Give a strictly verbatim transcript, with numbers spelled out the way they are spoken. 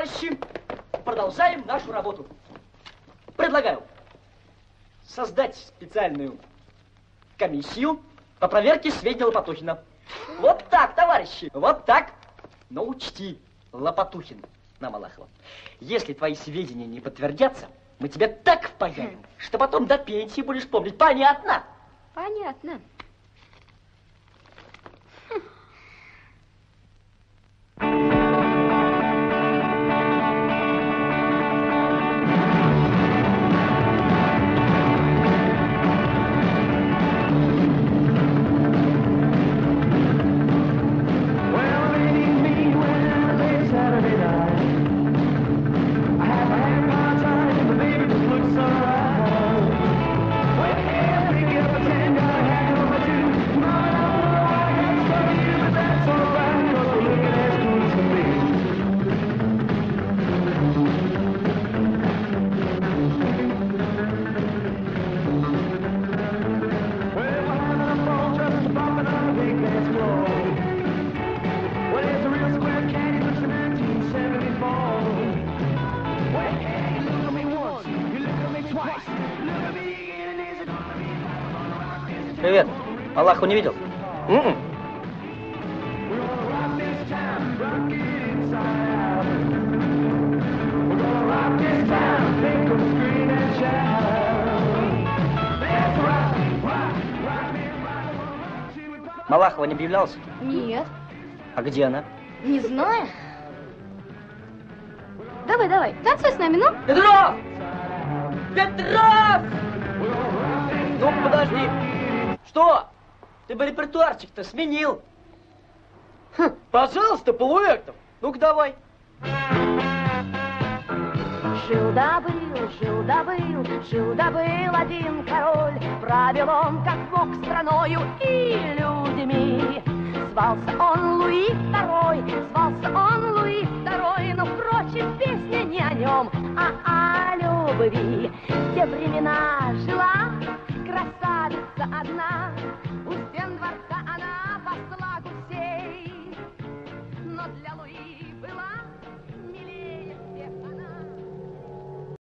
товарищи, продолжаем нашу работу. Предлагаю создать специальную комиссию по проверке сведений Лопатухина. Вот так, товарищи, вот так. Но учти, Лопатухин на Малахова, если твои сведения не подтвердятся, мы тебя так впаяем, что потом до пенсии будешь помнить. Понятно? Понятно. Малахова не видел? Mm-mm. Малахова не объявлялась? Нет. А где она? Не знаю. Давай, давай, танцуй с нами, ну? Петров! Петров! Ну, подожди. Что? Ты бы репертуарчик-то сменил. Хм. Пожалуйста, Полуэктов. Ну-ка, давай. Жил да был, жил да был, жил да был один король. Правил он, как бог, страною и людьми. Звался он Луи Второй, звался он Луи Второй. Но, впрочем, песня не о нем, а о любви. В те времена жила